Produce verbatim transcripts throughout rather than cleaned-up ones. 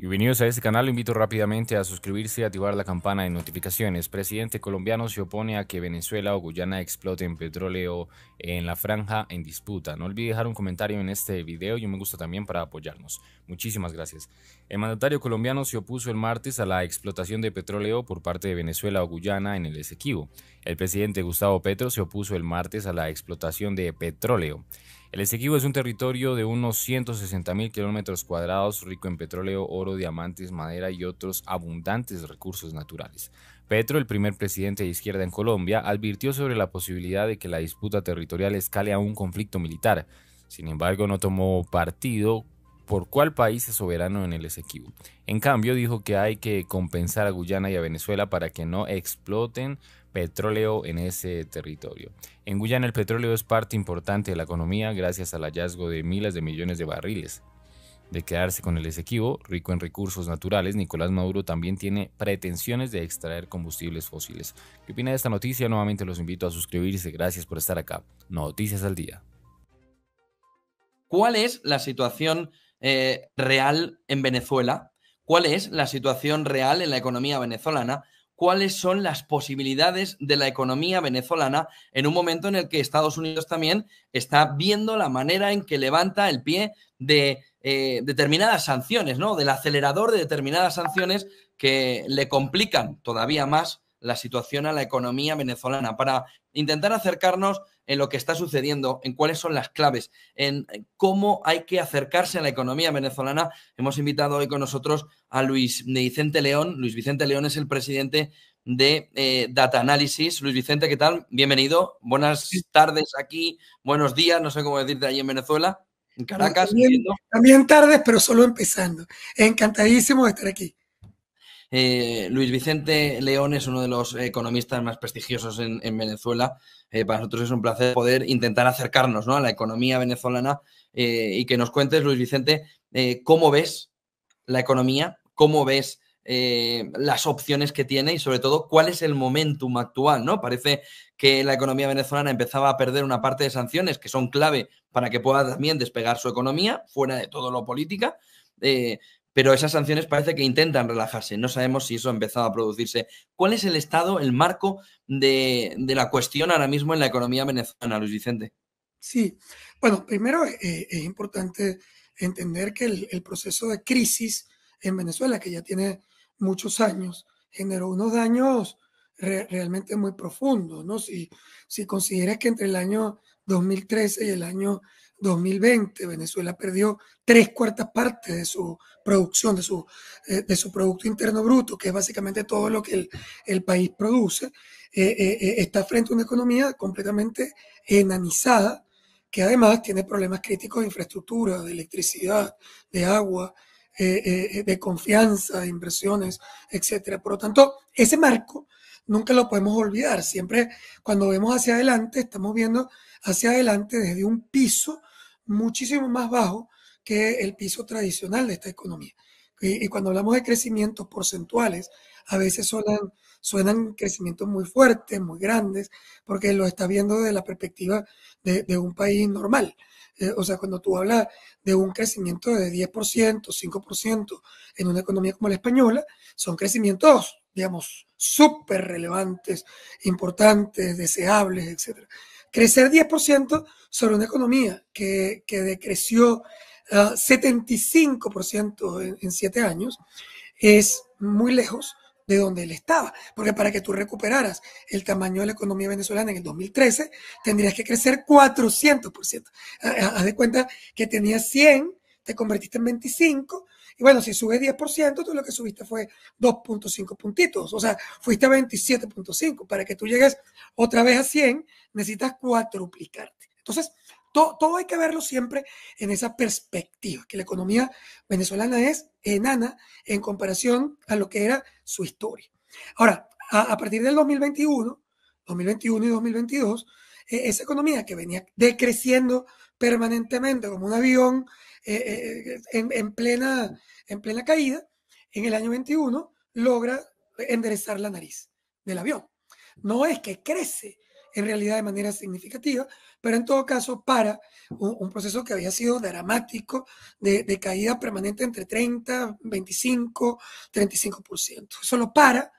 Bienvenidos a este canal, lo invito rápidamente a suscribirse y activar la campana de notificaciones. Presidente colombiano se opone a que Venezuela o Guyana exploten petróleo en la franja en disputa. No olvide dejar un comentario en este video y un me gusta también para apoyarnos. Muchísimas gracias. El mandatario colombiano se opuso el martes a la explotación de petróleo por parte de Venezuela o Guyana en el Esequibo. El presidente Gustavo Petro se opuso el martes a la explotación de petróleo. El Esequibo es un territorio de unos ciento sesenta mil kilómetros cuadrados rico en petróleo, oro, diamantes, madera y otros abundantes recursos naturales. Petro, el primer presidente de izquierda en Colombia, advirtió sobre la posibilidad de que la disputa territorial escale a un conflicto militar. Sin embargo, no tomó partido por cuál país es soberano en el Esequibo. En cambio, dijo que hay que compensar a Guyana y a Venezuela para que no exploten petróleo en ese territorio. En Guyana el petróleo es parte importante de la economía gracias al hallazgo de miles de millones de barriles. De quedarse con el Esequibo, rico en recursos naturales, Nicolás Maduro también tiene pretensiones de extraer combustibles fósiles. ¿Qué opina de esta noticia? Nuevamente los invito a suscribirse. Gracias por estar acá. Noticias al día. ¿Cuál es la situación eh, real en Venezuela? ¿Cuál es la situación real en la economía venezolana? ¿Cuáles son las posibilidades de la economía venezolana en un momento en el que Estados Unidos también está viendo la manera en que levanta el pie de eh, determinadas sanciones, ¿no? Del acelerador de determinadas sanciones que le complican todavía más la situación a la economía venezolana, para intentar acercarnos en lo que está sucediendo, en cuáles son las claves, en cómo hay que acercarse a la economía venezolana? Hemos invitado hoy con nosotros a Luis Vicente León. Luis Vicente León es el presidente de eh, Data Analysis. Luis Vicente, ¿qué tal? Bienvenido. Buenas tardes aquí, buenos días, no sé cómo decirte allí en Venezuela, en Caracas. También, también tardes, pero solo empezando. Encantadísimo de estar aquí. Eh, Luis Vicente León es uno de los economistas más prestigiosos en, en Venezuela. Eh, para nosotros es un placer poder intentar acercarnos, ¿no?, a la economía venezolana eh, y que nos cuentes, Luis Vicente, eh, cómo ves la economía, cómo ves eh, las opciones que tiene y, sobre todo, cuál es el momentum actual, ¿no? Parece que la economía venezolana empezaba a perder una parte de sanciones que son clave para que pueda también despegar su economía, fuera de todo lo política. Eh, Pero esas sanciones parece que intentan relajarse. No sabemos si eso ha empezado a producirse. ¿Cuál es el estado, el marco de, de la cuestión ahora mismo en la economía venezolana, Luis Vicente? Sí. Bueno, primero eh, es importante entender que el, el proceso de crisis en Venezuela, que ya tiene muchos años, generó unos daños re, realmente muy profundos, ¿no? Si, si consideras que entre el año dos mil trece y el año dos mil veinte, Venezuela perdió tres cuartas partes de su producción, de su, eh, de su Producto Interno Bruto, que es básicamente todo lo que el, el país produce. Eh, eh, está frente a una economía completamente enanizada, que además tiene problemas críticos de infraestructura, de electricidad, de agua, eh, eh, de confianza, de inversiones, etcétera. Por lo tanto, ese marco nunca lo podemos olvidar. Siempre cuando vemos hacia adelante, estamos viendo hacia adelante desde un piso muchísimo más bajo que el piso tradicional de esta economía. Y, y cuando hablamos de crecimientos porcentuales, a veces suenan, suenan crecimientos muy fuertes, muy grandes, porque lo está viendo desde la perspectiva de, de un país normal. Eh, o sea, cuando tú hablas de un crecimiento de diez por ciento, cinco por ciento en una economía como la española, son crecimientos, digamos, súper relevantes, importantes, deseables, etcétera. Crecer diez por ciento sobre una economía que, que decreció uh, setenta y cinco por ciento en, en siete años es muy lejos de donde él estaba, porque para que tú recuperaras el tamaño de la economía venezolana en el dos mil trece, tendrías que crecer cuatrocientos por ciento. Haz de cuenta que tenías cien, te convertiste en veinticinco, y bueno, si subes diez por ciento, tú lo que subiste fue dos punto cinco puntitos, o sea, fuiste a veintisiete punto cinco. Para que tú llegues otra vez a cien, necesitas cuatruplicarte. Entonces, to- todo hay que verlo siempre en esa perspectiva, que la economía venezolana es enana en comparación a lo que era su historia. Ahora, a, a partir del dos mil veintiuno, dos mil veintiuno y dos mil veintidós, eh, esa economía que venía decreciendo permanentemente como un avión, Eh, eh, en, en, plena, en plena caída, en el año veintiuno logra enderezar la nariz del avión. No es que crece, en realidad de manera significativa, pero en todo caso para un, un proceso que había sido dramático de, de caída permanente entre treinta, veinticinco, treinta y cinco por ciento. Eso lo para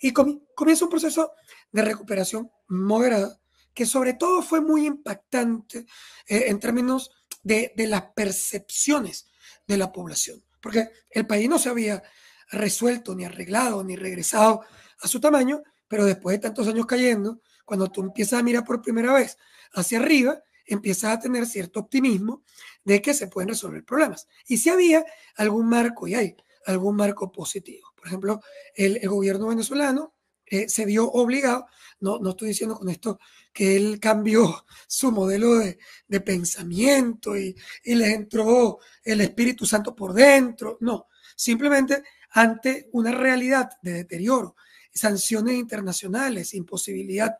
y comienza un proceso de recuperación moderada que sobre todo fue muy impactante eh, en términos de, de las percepciones de la población, porque el país no se había resuelto, ni arreglado, ni regresado a su tamaño, pero después de tantos años cayendo, cuando tú empiezas a mirar por primera vez hacia arriba, empiezas a tener cierto optimismo de que se pueden resolver problemas. Y si había algún marco, y hay algún marco positivo. Por ejemplo, el, el gobierno venezolano eh, se vio obligado, no, no estoy diciendo con esto que él cambió su modelo de, de pensamiento y, y les entró el Espíritu Santo por dentro, no, simplemente ante una realidad de deterioro, sanciones internacionales, imposibilidad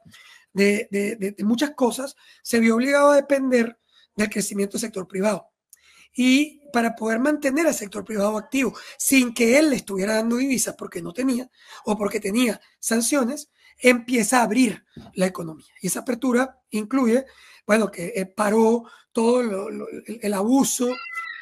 de, de, de, de muchas cosas, se vio obligado a depender del crecimiento del sector privado. Y para poder mantener al sector privado activo sin que él le estuviera dando divisas porque no tenía o porque tenía sanciones, empieza a abrir la economía. Y esa apertura incluye, bueno, que eh, paró todo lo, lo, el, el abuso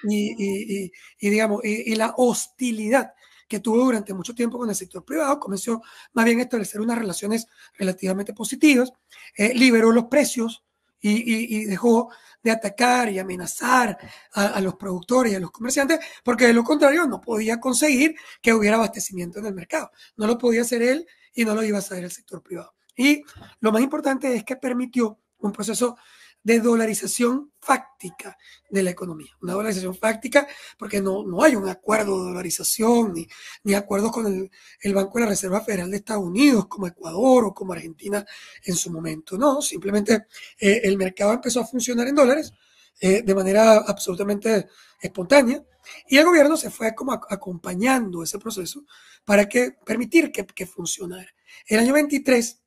y, y, y, y, digamos, y, y la hostilidad que tuvo durante mucho tiempo con el sector privado, comenzó más bien a establecer unas relaciones relativamente positivas, eh, liberó los precios y, y, y dejó de atacar y amenazar a, a los productores y a los comerciantes, porque de lo contrario no podía conseguir que hubiera abastecimiento en el mercado. No lo podía hacer él y no lo iba a hacer el sector privado. Y lo más importante es que permitió un proceso de dolarización fáctica de la economía. Una dolarización fáctica porque no, no hay un acuerdo de dolarización ni, ni acuerdos con el, el Banco de la Reserva Federal de Estados Unidos como Ecuador o como Argentina en su momento. No, simplemente eh, el mercado empezó a funcionar en dólares eh, de manera absolutamente espontánea y el gobierno se fue como a, acompañando ese proceso para que, permitir que, que funcionara. El año veintitrés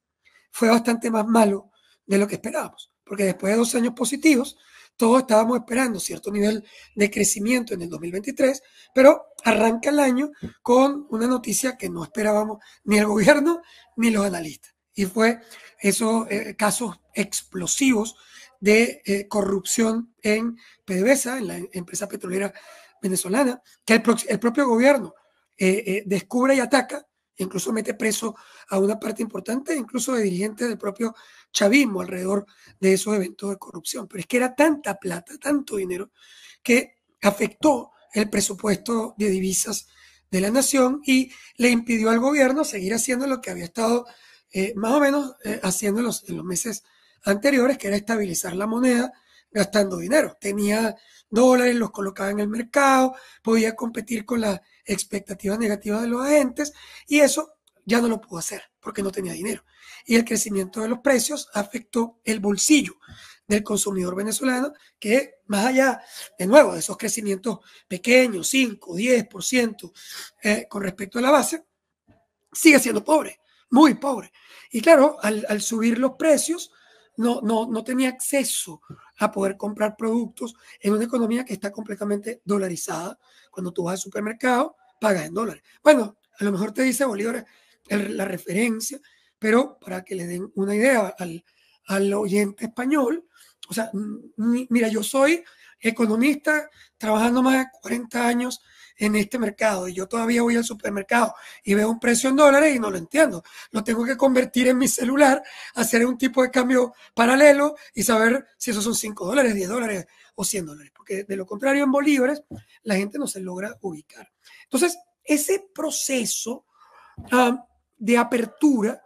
fue bastante más malo de lo que esperábamos, porque después de dos años positivos, todos estábamos esperando cierto nivel de crecimiento en el dos mil veintitrés, pero arranca el año con una noticia que no esperábamos ni el gobierno ni los analistas. Y fue esos eh, casos explosivos de eh, corrupción en P D V S A, en la empresa petrolera venezolana, que el, pro el propio gobierno eh, eh, descubre y ataca, incluso mete preso a una parte importante, incluso de dirigentes del propio chavismo alrededor de esos eventos de corrupción. Pero es que era tanta plata, tanto dinero, que afectó el presupuesto de divisas de la nación y le impidió al gobierno seguir haciendo lo que había estado eh, más o menos eh, haciendo en los, en los meses anteriores, que era estabilizar la moneda gastando dinero. Tenía dólares, los colocaba en el mercado, podía competir con la expectativas negativas de los agentes y eso ya no lo pudo hacer porque no tenía dinero. Y el crecimiento de los precios afectó el bolsillo del consumidor venezolano, que más allá, de nuevo, de esos crecimientos pequeños, cinco, diez por ciento eh, con respecto a la base, sigue siendo pobre, muy pobre. Y claro, al, al subir los precios, no, no, no tenía acceso a poder comprar productos en una economía que está completamente dolarizada. Cuando tú vas al supermercado, pagas en dólares. Bueno, a lo mejor te dice Bolívar el, la referencia, pero para que le den una idea al, al oyente español, o sea, mira, yo soy economista trabajando más de cuarenta años en este mercado y yo todavía voy al supermercado y veo un precio en dólares y no lo entiendo. Lo tengo que convertir en mi celular, hacer un tipo de cambio paralelo y saber si esos son cinco dólares, diez dólares o cien dólares, porque de lo contrario en bolívares la gente no se logra ubicar. Entonces, ese proceso um, de apertura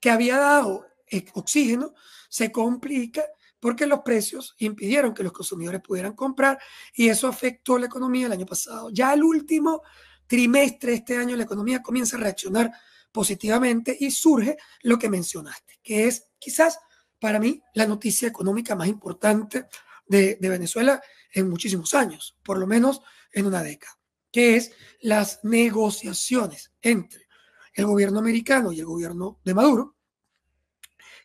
que había dado oxígeno se complica porque los precios impidieron que los consumidores pudieran comprar y eso afectó la economía el año pasado. Ya el último trimestre de este año la economía comienza a reaccionar positivamente y surge lo que mencionaste, que es quizás para mí la noticia económica más importante de, de Venezuela en muchísimos años, por lo menos en una década, que es las negociaciones entre el gobierno americano y el gobierno de Maduro,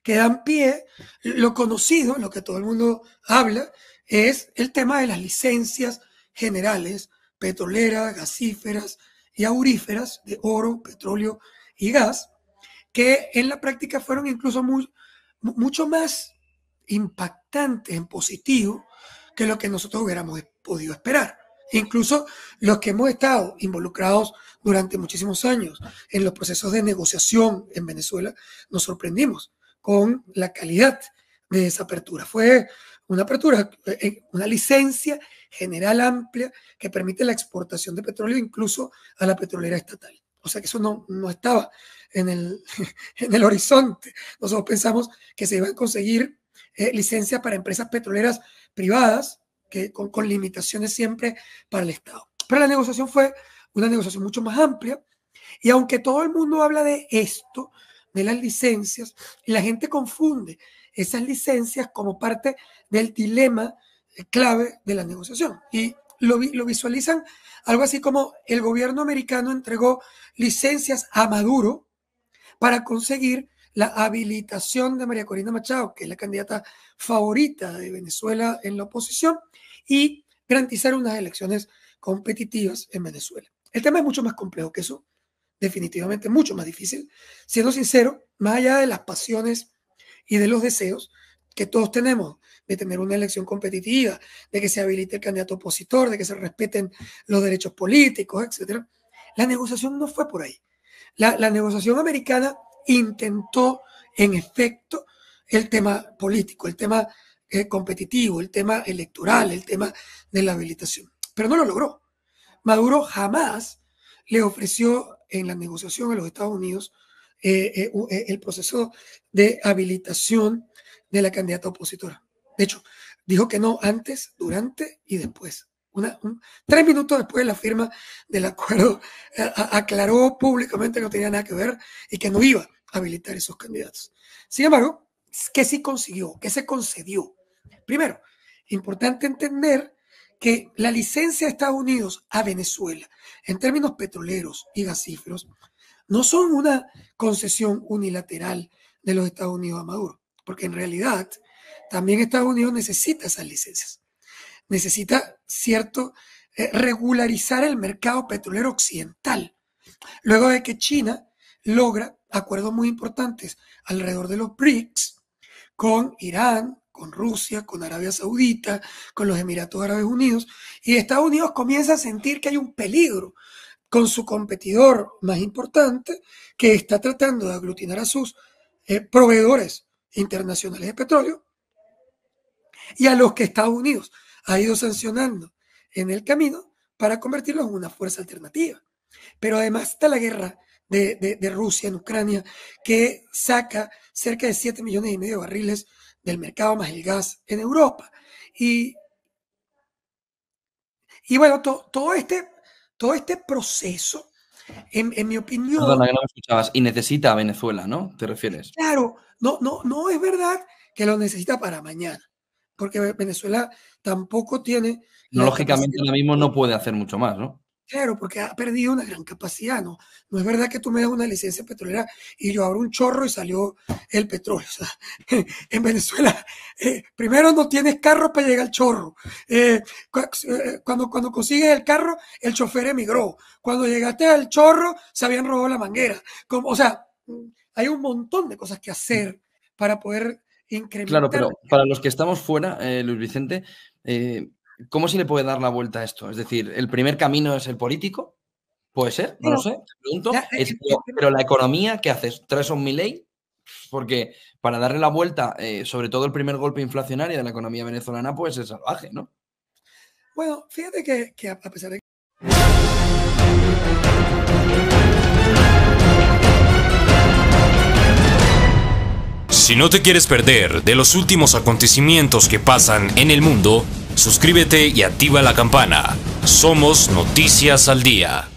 que dan pie, lo conocido, lo que todo el mundo habla, es el tema de las licencias generales, petroleras, gasíferas y auríferas de oro, petróleo y gas, que en la práctica fueron incluso muy, mucho más impactante en positivo que lo que nosotros hubiéramos podido esperar. Incluso los que hemos estado involucrados durante muchísimos años en los procesos de negociación en Venezuela, nos sorprendimos con la calidad de esa apertura. Fue una apertura, una licencia general amplia que permite la exportación de petróleo incluso a la petrolera estatal. O sea que eso no, no estaba en el, en el horizonte. Nosotros pensamos que se iban a conseguir eh, licencias para empresas petroleras privadas, que con, con limitaciones siempre para el Estado. Pero la negociación fue una negociación mucho más amplia, y aunque todo el mundo habla de esto, de las licencias, y la gente confunde esas licencias como parte del dilema clave de la negociación, y lo, lo visualizan algo así como: el gobierno americano entregó licencias a Maduro para conseguir la habilitación de María Corina Machado, que es la candidata favorita de Venezuela en la oposición, y garantizar unas elecciones competitivas en Venezuela. El tema es mucho más complejo que eso, definitivamente mucho más difícil. Siendo sincero, más allá de las pasiones y de los deseos que todos tenemos de tener una elección competitiva, de que se habilite el candidato opositor, de que se respeten los derechos políticos, etcétera, la negociación no fue por ahí. La, la negociación americana intentó, en efecto, el tema político, el tema eh, competitivo, el tema electoral, el tema de la habilitación, pero no lo logró. Maduro jamás le ofreció en la negociación a los Estados Unidos eh, eh, el proceso de habilitación de la candidata opositora. De hecho, dijo que no antes, durante y después. Una, un, tres minutos después de la firma del acuerdo, a, aclaró públicamente que no tenía nada que ver y que no iba habilitar esos candidatos. Sin embargo, ¿qué sí consiguió? ¿Qué se concedió? Primero, importante entender que la licencia de Estados Unidos a Venezuela en términos petroleros y gasíferos no son una concesión unilateral de los Estados Unidos a Maduro, porque en realidad también Estados Unidos necesita esas licencias. Necesita, cierto, regularizar el mercado petrolero occidental, luego de que China logra acuerdos muy importantes alrededor de los BRICS, con Irán, con Rusia, con Arabia Saudita, con los Emiratos Árabes Unidos, y Estados Unidos comienza a sentir que hay un peligro con su competidor más importante, que está tratando de aglutinar a sus eh, proveedores internacionales de petróleo y a los que Estados Unidos ha ido sancionando en el camino para convertirlos en una fuerza alternativa. Pero además está la guerra De, de, de Rusia en Ucrania, que saca cerca de siete millones y medio de barriles del mercado, más el gas en Europa. Y, y bueno, to, todo, este, todo este proceso, en, en mi opinión... Perdona, que no me escuchabas. Y necesita a Venezuela, ¿no? ¿Te refieres? Claro, no, no, no es verdad que lo necesita para mañana, porque Venezuela tampoco tiene... No, lógicamente ahora mismo no puede hacer mucho más, ¿no? Claro, porque ha perdido una gran capacidad, ¿no? No es verdad que tú me das una licencia petrolera y yo abro un chorro y salió el petróleo. O sea, en Venezuela, eh, primero no tienes carro para llegar al chorro. Eh, cuando, cuando consigues el carro, el chofer emigró. Cuando llegaste al chorro, se habían robado la manguera. Como, o sea, hay un montón de cosas que hacer para poder incrementar. Claro, pero para los que estamos fuera, eh, Luis Vicente... Eh... ¿Cómo se le puede dar la vuelta a esto? Es decir, ¿el primer camino es el político? ¿Puede ser? No lo sé, te pregunto. Es, pero la economía, ¿qué haces? ¿Traes un Milei? Porque para darle la vuelta, eh, sobre todo el primer golpe inflacionario de la economía venezolana, pues es salvaje, ¿no? Bueno, fíjate que, que a pesar de que... Si no te quieres perder de los últimos acontecimientos que pasan en el mundo, suscríbete y activa la campana. Somos Noticias al Día.